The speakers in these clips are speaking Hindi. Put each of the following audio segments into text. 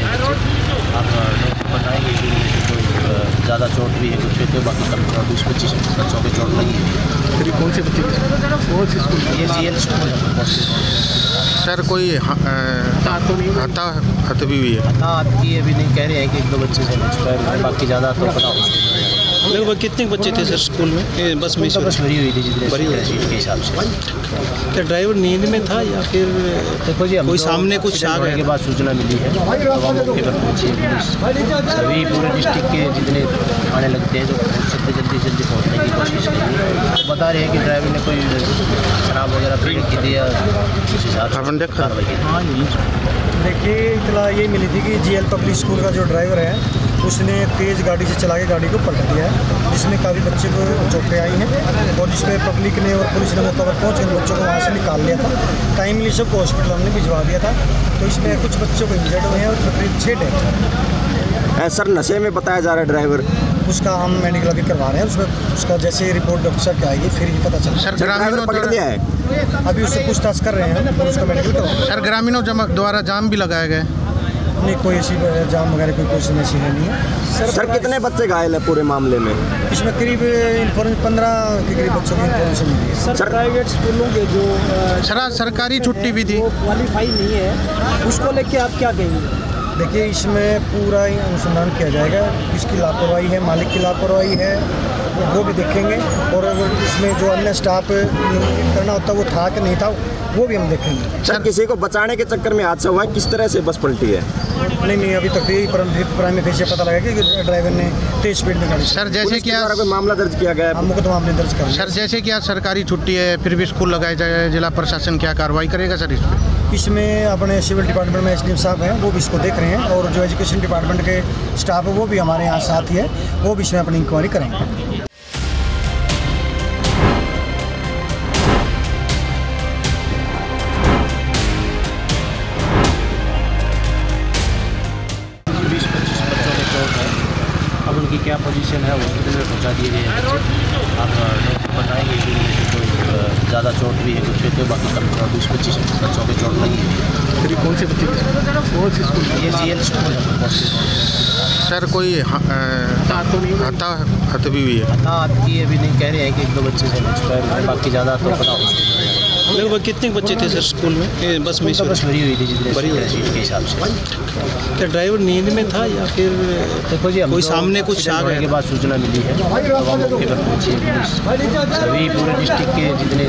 गए हैं बच्चे। आप डॉक्टर बताएंगे कि उनको ज़्यादा चोट भी है कुछ पे, तो बाकी कम 20-25 बच्चों की चोट लगी है। फिर कौन से बच्चे कौन से स्कूल? ये जीएल स्कूल सर। कोई हताहत भी हुई है? हताहत की अभी नहीं, कह रहे हैं कि 1-2 बच्चे से, बाकी ज़्यादा तो बताओ। लगभग कितने बच्चे थे सर स्कूल में? बस में भरी हुई थी जितनी भरी हुई थी के हिसाब से। क्या ड्राइवर नींद में था या फिर देखो जी कोई सामने कुछ आ गया? के बाद सूचना मिली है, अब हम मौके पर पहुंचे। सभी पूरे डिस्ट्रिक्ट के जितने आने लगते हैं तो सबसे जल्दी जल्दी पहुँचने की कोशिश करेंगे। बता रहे हैं कि ड्राइवर ने कोई शराब वगैरह पी रखी थी या उस हिसाब से। देखिए, इतना ये मिली थी कि जीएल पब्लिक स्कूल का जो ड्राइवर है उसने तेज़ गाड़ी से चला के गाड़ी को पलट दिया है, जिसमें काफ़ी बच्चे को चोटें आई हैं और जिसमें पब्लिक ने और पुलिस ने मौके पर पहुँच बच्चों को वहाँ से निकाल लिया था। टाइमली सबको हॉस्पिटल हमने भिजवा दिया था। तो इसमें कुछ बच्चों को इंजर्ड हुए हैं और तकरीबन 6 डेथ है। सर नशे में बताया जा रहा है ड्राइवर, उसका हम मेडिकल अभी करवा रहे हैं। उसमें उसका जैसे रिपोर्ट डॉक्टर साहब क्या आएगी फिर ही पता चलेगा। पकड़ लिया है, अभी उससे पूछताछ कर रहे हैं और उसका मेडिकल करवा। सर ग्रामीणों द्वारा जाम भी लगाया गया? नहीं, कोई ऐसी जाम वगैरह कोई कोशिश ऐसी नहीं है सर। सर कितने बच्चे घायल है पूरे मामले में? इसमें करीब 15 के करीब बच्चों की इन्फॉर्मेशन मिली है सर। प्राइवेट स्कूलों के जो सरकारी छुट्टी भी थी, क्वालिफाई नहीं है, उसको लेके आप क्या कहेंगे? देखिए, इसमें पूरा ही अनुसंधान किया जाएगा। किसकी लापरवाही है, मालिक की लापरवाही है, वो भी देखेंगे। और इसमें जो अन्य स्टाफ करना होता है वो था कि नहीं था वो भी हम देखेंगे सर। किसी को बचाने के चक्कर में हादसा हुआ है, किस तरह से बस पलटी है? नहीं, अभी तक यही प्राइमरी फेस से पता लगा कि ड्राइवर ने तेज स्पीड में गाड़ी। सर जैसे कि कोई मामला दर्ज किया गया है? मुकदमा हमने दर्ज किया। सर जैसे कि आज सरकारी छुट्टी है फिर भी स्कूल लगाया जाए, जिला प्रशासन क्या कार्रवाई करेगा सर इसमें? इसमें अपने सिविल डिपार्टमेंट में एसडीएम साहब हैं, वो भी इसको देख रहे हैं, और जो एजुकेशन डिपार्टमेंट के स्टाफ है वो भी हमारे यहाँ साथ ही है, वो भी इसमें अपनी इंक्वायरी करेंगे। उनकी क्या पोजीशन है, हॉस्पिटल में पहुँचा दिए गए हैं। आप डॉक्टर बताएंगे कि कोई ज़्यादा चोट भी है कुछ पे, तो बाकी कम 20-25 बच्चों की चोट लगी है। फिर कौन से बच्चे कौन से स्कूल? ये जीएल स्कूल सर। कोई हताहत भी हुई है? हताहत की अभी नहीं, कह रहे हैं कि 1-2 बच्चे से, बाकी ज़्यादा तो बताओ। लगभग कितने बच्चे थे सर स्कूल में? बस में भरी हुई थी जितनी भरी हुई थी के हिसाब से। क्या ड्राइवर नींद में था या फिर देखो जी कोई सामने कुछ आ गया? के बाद सूचना मिली है, अब हम मौके पर पहुँचे। सभी पूरे डिस्ट्रिक्ट के जितने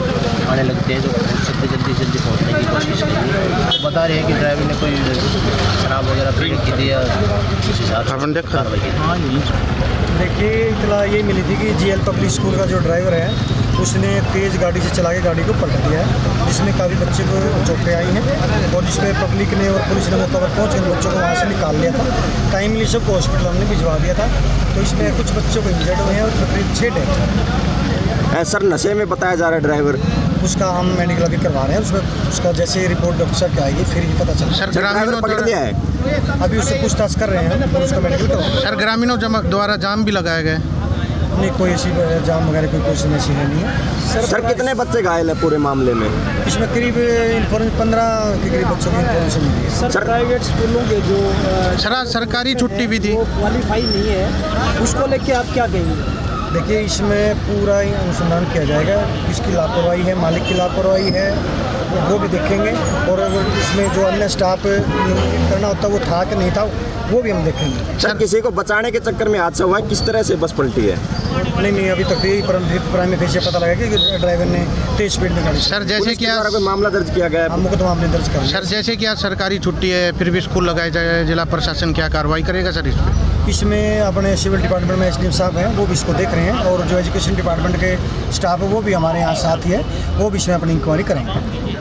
आने लगते हैं तो सबसे जल्दी जल्दी पहुँचने की कोशिश करेंगे। बता रहे हैं कि ड्राइवर ने कोई शराब वगैरह पी रखी थी या उस हिसाब से। देखिए, इतना ये मिली थी कि जीएल पब्लिक स्कूल का जो ड्राइवर है उसने तेज़ गाड़ी से चला के गाड़ी को पलट दिया है, जिसमें काफ़ी बच्चे को चोटें आई हैं और जिसमें पब्लिक ने और पुलिस ने मौके पर पहुँच बच्चों को वहाँ से निकाल लिया था। टाइमली सबको हॉस्पिटल हमने भिजवा दिया था। तो इसमें कुछ बच्चों को इंजर्ड हुए हैं और तकरीबन 6 डेथ है सर। नशे में बताया जा रहा है ड्राइवर, उसका हम मेडिकल अभी करवा रहे हैं। उसमें उसका जैसे रिपोर्ट डॉक्टर साहब क्या आएगी फिर ही पता चलेगा। सर पकड़ लिया है, अभी उससे पूछताछ कर रहे हैं और उसका मेडिकल करवा। सर ग्रामीणों द्वारा जाम भी लगाया गया? नहीं, कोई ऐसी जाम वगैरह कोई कोशिश ऐसी नहीं है सर। कितने बच्चे घायल है पूरे मामले में? इसमें करीब 15 के करीब बच्चों की इन्फॉर्मेशन मिली है सर। प्राइवेट स्कूलों के जो सरकारी छुट्टी भी थी, क्वालिफाई नहीं है, उसको लेके आप क्या कहेंगे? देखिए, इसमें पूरा ही अनुसंधान किया जाएगा। किसकी लापरवाही है, मालिक की लापरवाही है, वो भी देखेंगे। और इसमें जो अन्य स्टाफ करना होता है वो था कि नहीं था वो भी हम देखेंगे सर। किसी को बचाने के चक्कर में हादसा हुआ है, किस तरह से बस पलटी है? नहीं, अभी तक यही प्राइमरी फेस से पता लगा कि ड्राइवर ने तेज स्पीड में गाड़ी। सर जैसे कि कोई मामला दर्ज किया गया है? मुकदमा हमने दर्ज किया। सर जैसे कि आज सरकारी छुट्टी है फिर भी स्कूल लगाया जाए, जिला प्रशासन क्या कार्रवाई करेगा सर इसमें? इसमें अपने सिविल डिपार्टमेंट में एसडीएम साहब हैं, वो भी इसको देख रहे हैं, और जो एजुकेशन डिपार्टमेंट के स्टाफ है वो भी हमारे यहाँ साथ ही है, वो भी इसमें अपनी इंक्वायरी करेंगे।